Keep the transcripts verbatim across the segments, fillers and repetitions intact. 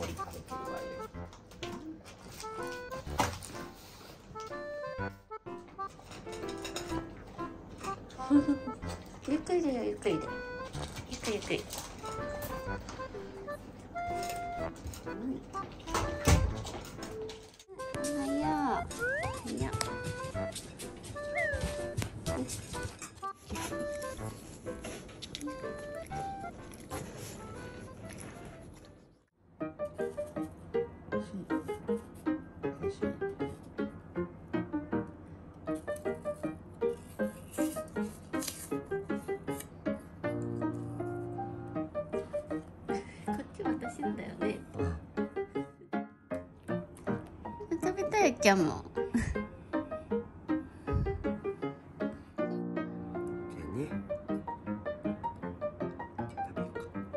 盛り立ててるわよ。ゆっくりだよ、ゆっくりだ。ゆっくりゆっくり。うん、はや、はや。食べたいキャも。じゃあね。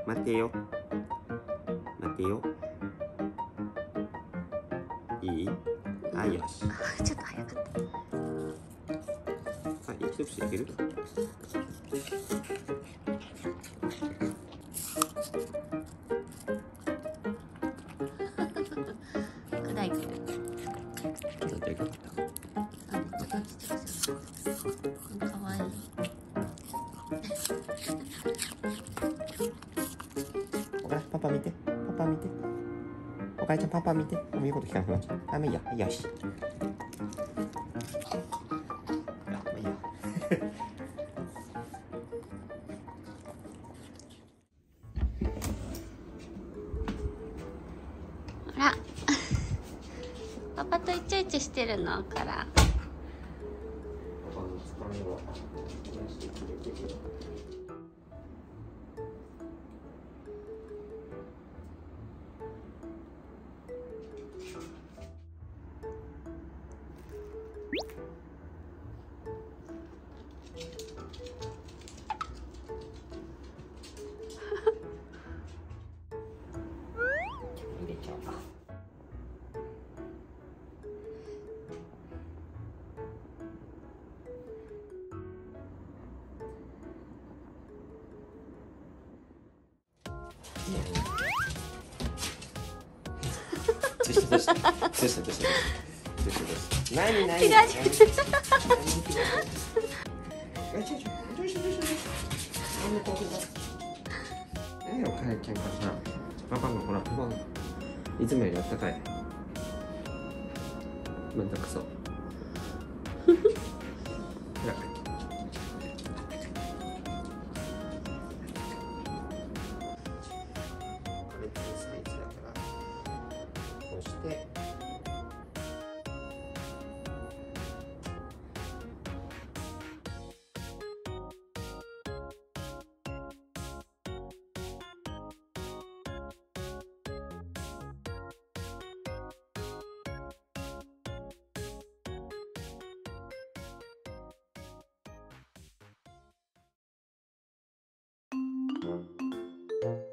待てよ。待てよ。いい？あ、よし。あ、ちょっと早かった。はい、一口でいける？パパ見て、パパ見て、おかえちゃんパパ見て、もう言うこと聞かなくなっちゃう。あ、もういいよ、よし。あ、もういいよ。ほら、パパとイチャイチャしてるのから。いつもよりあったかい。またくそ。Thank you.